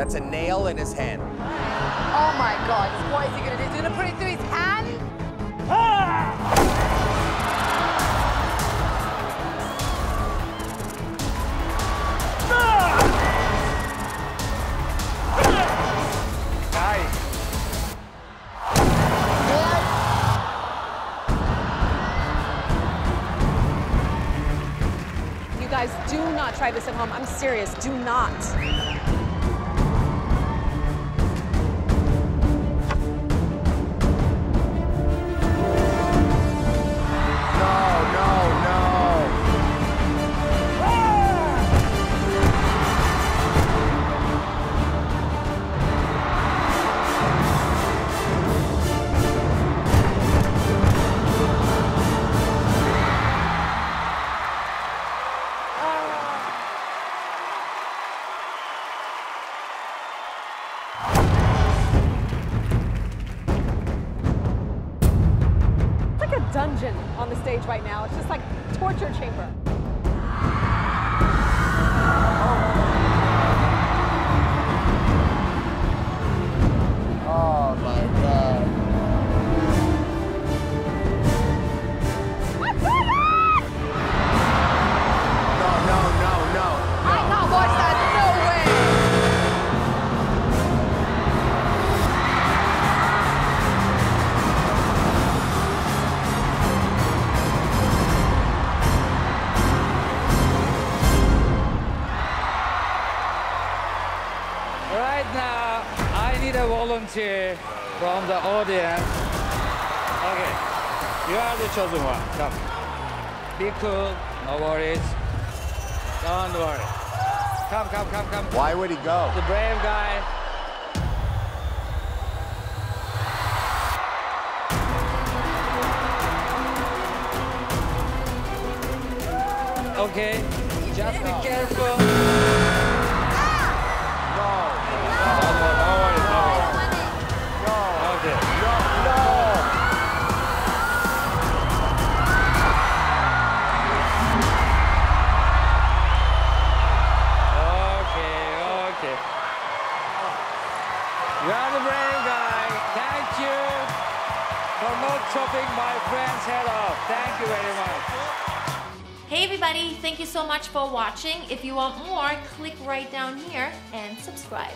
That's a nail in his hand. Oh my God, what is he gonna do? He's gonna put it through his hand? Nice. You guys, do not try this at home. I'm serious, do not. Dungeon on the stage right now. It's just like a torture chamber. Oh my God. I did it! No, no, no, no. I can't watch that. No now, I need a volunteer from the audience. Okay, you are the chosen one. Come. Be cool, no worries. Don't worry. Come, come, come, come. Why would he go? The brave guy. Okay, just be careful. You're the brave guy. Thank you for not chopping my friend's head off. Thank you very much. Hey everybody, thank you so much for watching. If you want more, click right down here and subscribe.